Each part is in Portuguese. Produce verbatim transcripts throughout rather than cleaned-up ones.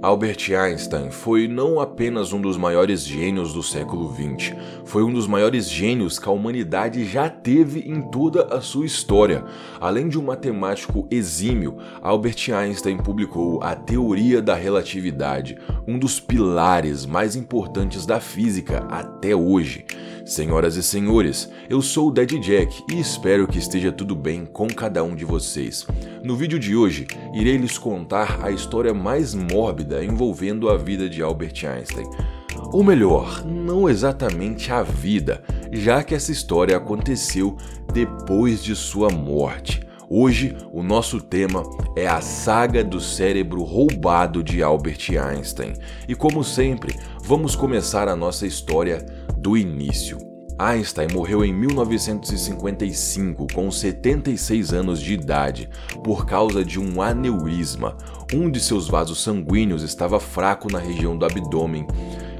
Albert Einstein foi não apenas um dos maiores gênios do século vinte, foi um dos maiores gênios que a humanidade já teve em toda a sua história. Além de um matemático exímio, Albert Einstein publicou a Teoria da Relatividade, um dos pilares mais importantes da física até hoje. Senhoras e senhores, eu sou o Daddy Jack e espero que esteja tudo bem com cada um de vocês. No vídeo de hoje, irei lhes contar a história mais mórbida envolvendo a vida de Albert Einstein. Ou melhor, não exatamente a vida, já que essa história aconteceu depois de sua morte. Hoje, o nosso tema é a saga do cérebro roubado de Albert Einstein. E como sempre, vamos começar a nossa história do início. Einstein morreu em mil novecentos e cinquenta e cinco com setenta e seis anos de idade por causa de um aneurisma. Um de seus vasos sanguíneos estava fraco na região do abdômen.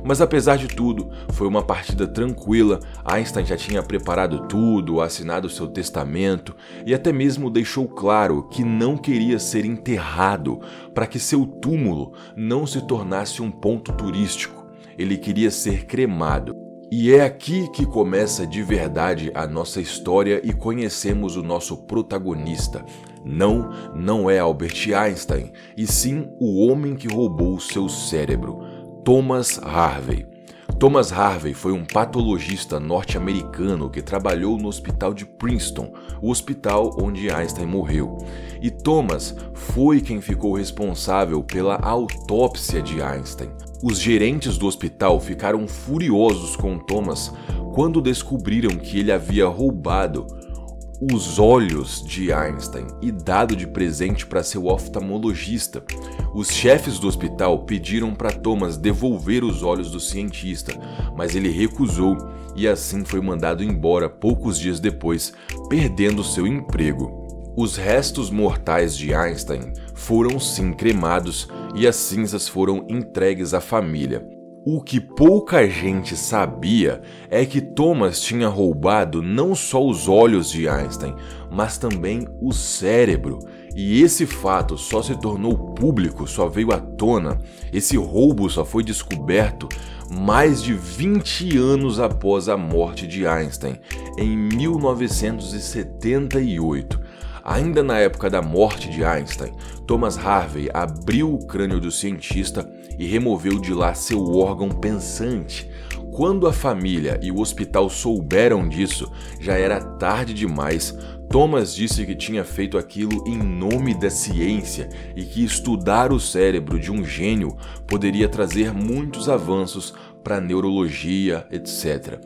Mas apesar de tudo, foi uma partida tranquila. Einstein já tinha preparado tudo, assinado seu testamento e até mesmo deixou claro que não queria ser enterrado para que seu túmulo não se tornasse um ponto turístico. Ele queria ser cremado. E é aqui que começa de verdade a nossa história e conhecemos o nosso protagonista. Não, não é Albert Einstein, e sim o homem que roubou o seu cérebro, Thomas Harvey. Thomas Harvey foi um patologista norte-americano que trabalhou no hospital de Princeton, o hospital onde Einstein morreu. E Thomas foi quem ficou responsável pela autópsia de Einstein. Os gerentes do hospital ficaram furiosos com Thomas quando descobriram que ele havia roubado os olhos de Einstein e dado de presente para seu oftalmologista. Os chefes do hospital pediram para Thomas devolver os olhos do cientista, mas ele recusou e assim foi mandado embora poucos dias depois, perdendo seu emprego. Os restos mortais de Einstein foram sim cremados e as cinzas foram entregues à família. O que pouca gente sabia é que Thomas tinha roubado não só os olhos de Einstein, mas também o cérebro. E esse fato só se tornou público, só veio à tona, esse roubo só foi descoberto mais de vinte anos após a morte de Einstein, em mil novecentos e setenta e oito. Ainda na época da morte de Einstein, Thomas Harvey abriu o crânio do cientista e removeu de lá seu órgão pensante. Quando a família e o hospital souberam disso, já era tarde demais. Thomas disse que tinha feito aquilo em nome da ciência e que estudar o cérebro de um gênio poderia trazer muitos avanços para a neurologia, etcétera.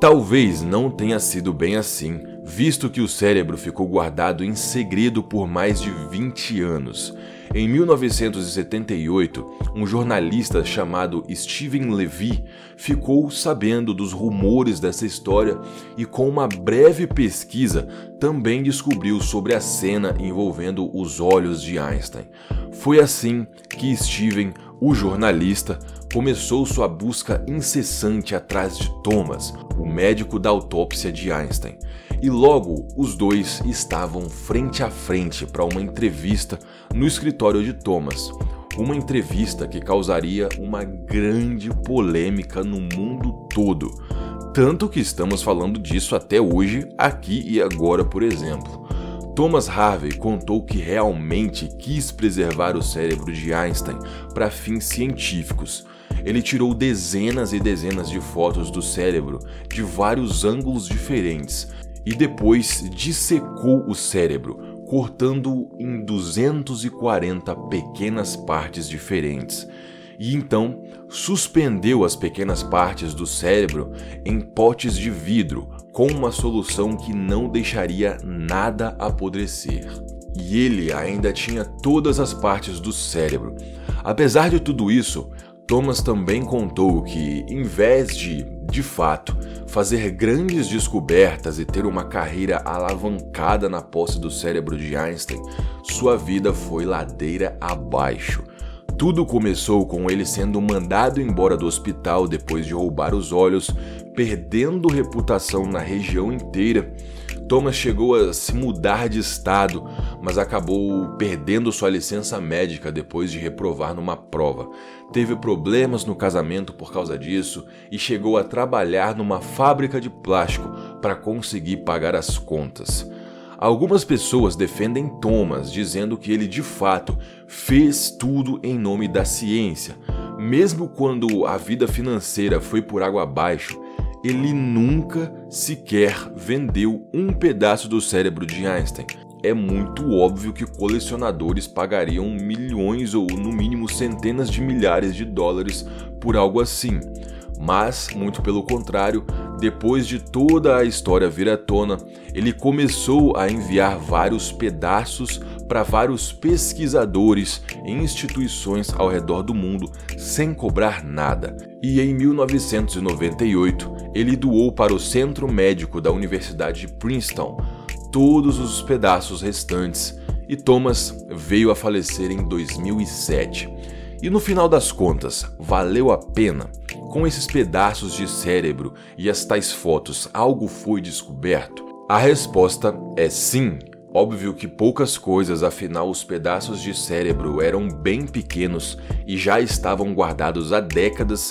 Talvez não tenha sido bem assim, visto que o cérebro ficou guardado em segredo por mais de vinte anos. Em mil novecentos e setenta e oito, um jornalista chamado Steven Levy ficou sabendo dos rumores dessa história e, com uma breve pesquisa, também descobriu sobre a cena envolvendo os olhos de Einstein. Foi assim que Steven, o jornalista, começou sua busca incessante atrás de Thomas, o médico da autópsia de Einstein. E logo os dois estavam frente a frente para uma entrevista no escritório de Thomas. Uma entrevista que causaria uma grande polêmica no mundo todo. Tanto que estamos falando disso até hoje, aqui e agora, por exemplo. Thomas Harvey contou que realmente quis preservar o cérebro de Einstein para fins científicos. Ele tirou dezenas e dezenas de fotos do cérebro de vários ângulos diferentes e depois dissecou o cérebro, cortando-o em duzentas e quarenta pequenas partes diferentes. E então suspendeu as pequenas partes do cérebro em potes de vidro com uma solução que não deixaria nada apodrecer. E ele ainda tinha todas as partes do cérebro. Apesar de tudo isso, Thomas também contou que, em vez de, de fato, fazer grandes descobertas e ter uma carreira alavancada na posse do cérebro de Einstein, sua vida foi ladeira abaixo. Tudo começou com ele sendo mandado embora do hospital depois de roubar os olhos, perdendo reputação na região inteira. Thomas chegou a se mudar de estado, mas acabou perdendo sua licença médica depois de reprovar numa prova. Teve problemas no casamento por causa disso e chegou a trabalhar numa fábrica de plástico para conseguir pagar as contas. Algumas pessoas defendem Thomas, dizendo que ele de fato fez tudo em nome da ciência. Mesmo quando a vida financeira foi por água abaixo, ele nunca sequer vendeu um pedaço do cérebro de Einstein. É muito óbvio que colecionadores pagariam milhões ou no mínimo centenas de milhares de dólares por algo assim. Mas, muito pelo contrário, depois de toda a história vir à tona, ele começou a enviar vários pedaços para vários pesquisadores e instituições ao redor do mundo sem cobrar nada. E em mil novecentos e noventa e oito, ele doou para o Centro Médico da Universidade de Princeton todos os pedaços restantes, e Thomas veio a falecer em dois mil e sete. E no final das contas, valeu a pena? Com esses pedaços de cérebro e as tais fotos, algo foi descoberto? A resposta é sim. Óbvio que poucas coisas, afinal os pedaços de cérebro eram bem pequenos e já estavam guardados há décadas,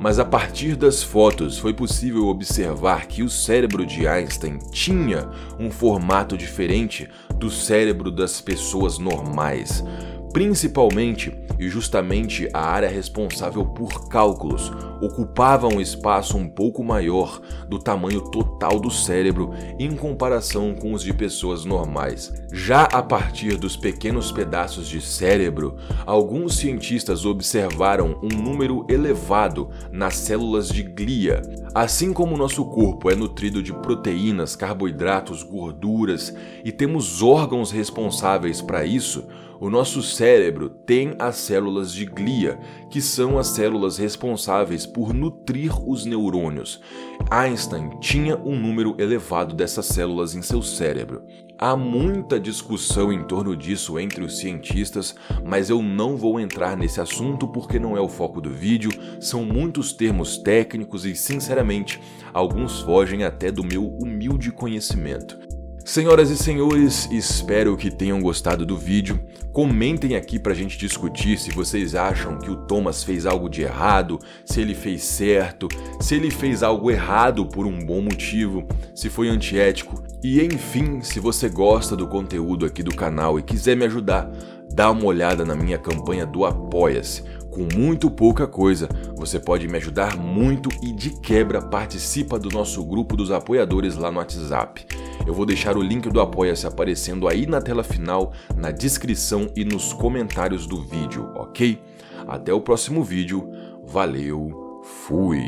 mas a partir das fotos foi possível observar que o cérebro de Einstein tinha um formato diferente do cérebro das pessoas normais. Principalmente e justamente a área responsável por cálculos ocupava um espaço um pouco maior do tamanho total do cérebro em comparação com os de pessoas normais. Já a partir dos pequenos pedaços de cérebro, alguns cientistas observaram um número elevado nas células de glia. Assim como nosso corpo é nutrido de proteínas, carboidratos, gorduras e temos órgãos responsáveis para isso, o nosso cérebro tem as células de glia, que são as células responsáveis por nutrir os neurônios. Einstein tinha um número elevado dessas células em seu cérebro. Há muita discussão em torno disso entre os cientistas, mas eu não vou entrar nesse assunto porque não é o foco do vídeo, são muitos termos técnicos e, sinceramente, alguns fogem até do meu humilde conhecimento. Senhoras e senhores, espero que tenham gostado do vídeo. Comentem aqui pra gente discutir se vocês acham que o Thomas fez algo de errado, se ele fez certo, se ele fez algo errado por um bom motivo, se foi antiético. E enfim, se você gosta do conteúdo aqui do canal e quiser me ajudar, dá uma olhada na minha campanha do Apoia-se. Com muito pouca coisa, você pode me ajudar muito e de quebra participa do nosso grupo dos apoiadores lá no WhatsApp. Eu vou deixar o link do Apoia-se aparecendo aí na tela final, na descrição e nos comentários do vídeo, ok? Até o próximo vídeo, valeu, fui!